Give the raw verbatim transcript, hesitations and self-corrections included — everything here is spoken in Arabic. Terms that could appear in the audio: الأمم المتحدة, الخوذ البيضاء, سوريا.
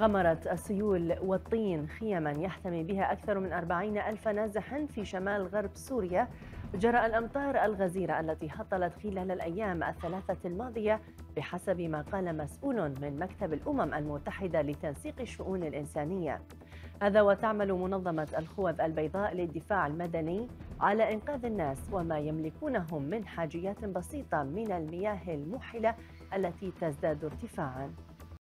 غمرت السيول والطين خيما يحتمي بها أكثر من أربعين ألف نازح في شمال غرب سوريا جراء الأمطار الغزيرة التي هطلت خلال الأيام الثلاثة الماضية، بحسب ما قال مسؤول من مكتب الأمم المتحدة لتنسيق الشؤون الإنسانية. هذا وتعمل منظمة الخوذ البيضاء للدفاع المدني على إنقاذ الناس وما يملكونهم من حاجيات بسيطة من المياه الموحلة التي تزداد ارتفاعاً.